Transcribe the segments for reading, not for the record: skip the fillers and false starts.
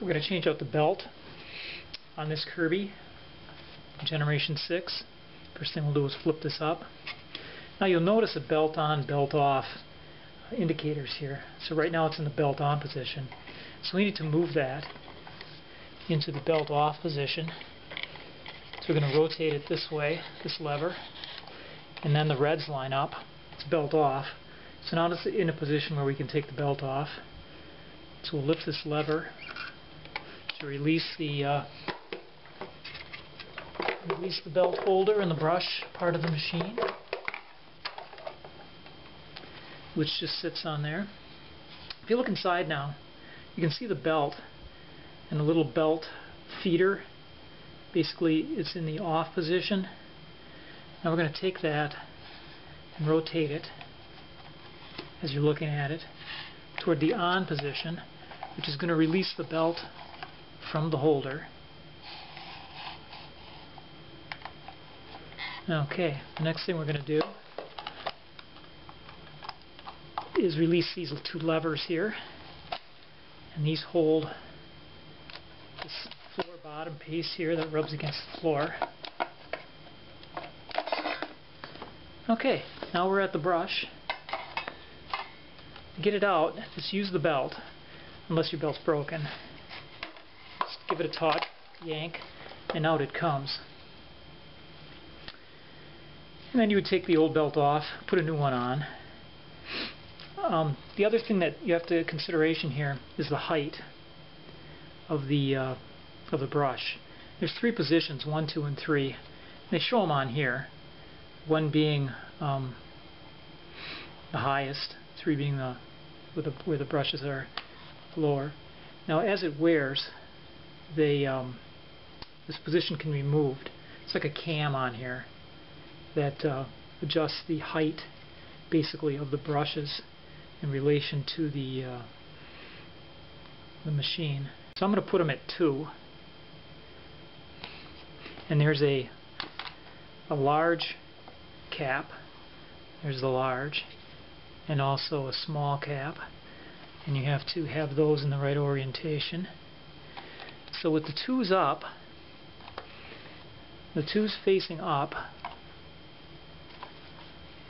We're going to change out the belt on this Kirby Generation 6. First thing we'll do is flip this up. Now you'll notice a belt on, belt off indicators here. So right now it's in the belt on position. So we need to move that into the belt off position. So we're going to rotate it this way, this lever, and then the reds line up. It's belt off. So now it's in a position where we can take the belt off. So we'll lift this lever to release the belt holder and the brush part of the machine, which just sits on there. If you look inside now, you can see the belt and the little belt feeder. Basically, it's in the off position. Now we're going to take that and rotate it as you're looking at it toward the on position, which is going to release the belt from the holder. Okay, the next thing we're going to do is release these two levers here, and these hold this floor bottom piece here that rubs against the floor. Okay, now we're at the brush. To get it out, just use the belt, unless your belt's broken. Just give it a tug, yank, and out it comes. And then you would take the old belt off, put a new one on. The other thing that you have to consideration here is the height of the brush. There's three positions, 1, 2, and 3. They show them on here. 1 being the highest, 3 being where the brushes are lower. Now, as it wears, this position can be moved. It's like a cam on here that adjusts the height, basically, of the brushes in relation to the machine. So I'm going to put them at 2, and there's a large cap, there's the large, and also a small cap, and you have to have those in the right orientation. So with the 2's up, the 2's facing up,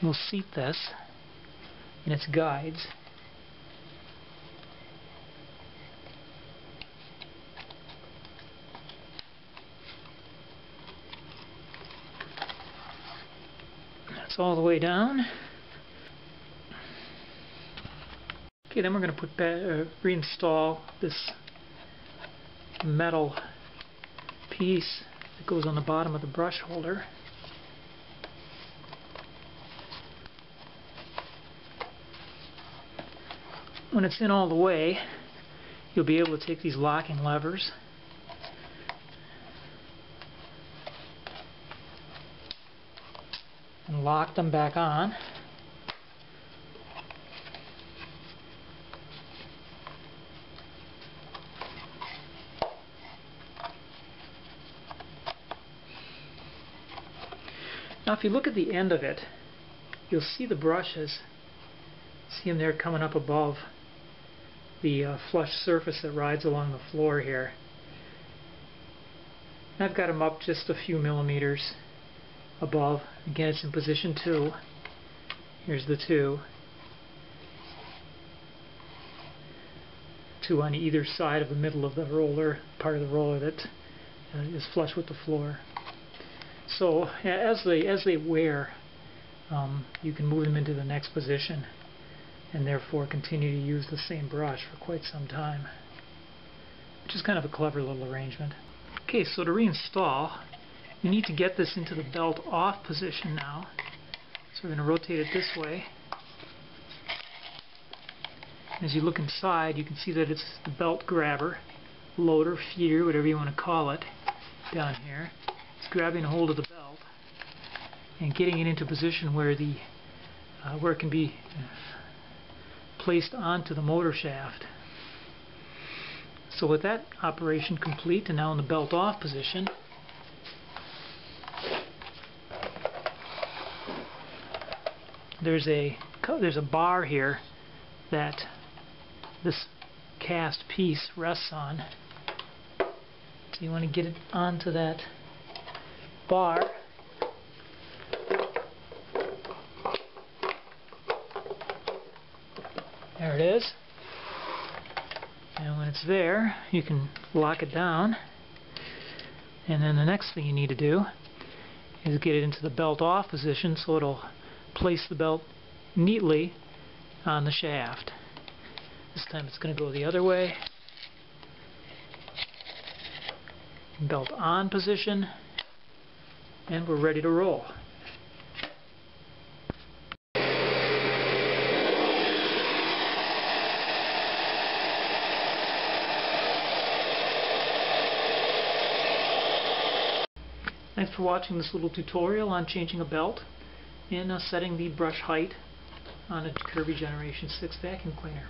we'll seat this in its guides. That's all the way down. Okay, then we're going to put back, reinstall this metal piece that goes on the bottom of the brush holder. When it's in all the way, you'll be able to take these locking levers and lock them back on. Now, if you look at the end of it, you'll see the brushes. See them there coming up above the flush surface that rides along the floor here. And I've got them up just a few millimeters above. Again, it's in position 2. Here's the 2. 2 on either side of the middle of the roller, part of the roller that is flush with the floor. So as they wear, you can move them into the next position, and therefore continue to use the same brush for quite some time, which is kind of a clever little arrangement. Okay, so to reinstall, you need to get this into the belt off position now. So we're going to rotate it this way. As you look inside, you can see that it's the belt grabber, loader, feeder, whatever you want to call it, down here. It's grabbing hold of the belt and getting it into position where it can be placed onto the motor shaft. So with that operation complete, and now in the belt off position, there's a bar here that this cast piece rests on. So you want to get it onto that bar. There it is. And when it's there, you can lock it down. And then the next thing you need to do is get it into the belt off position so it'll place the belt neatly on the shaft. This time it's going to go the other way. Belt on position, and we're ready to roll. Thanks for watching this little tutorial on changing a belt and setting the brush height on a Kirby Generation 6 vacuum cleaner.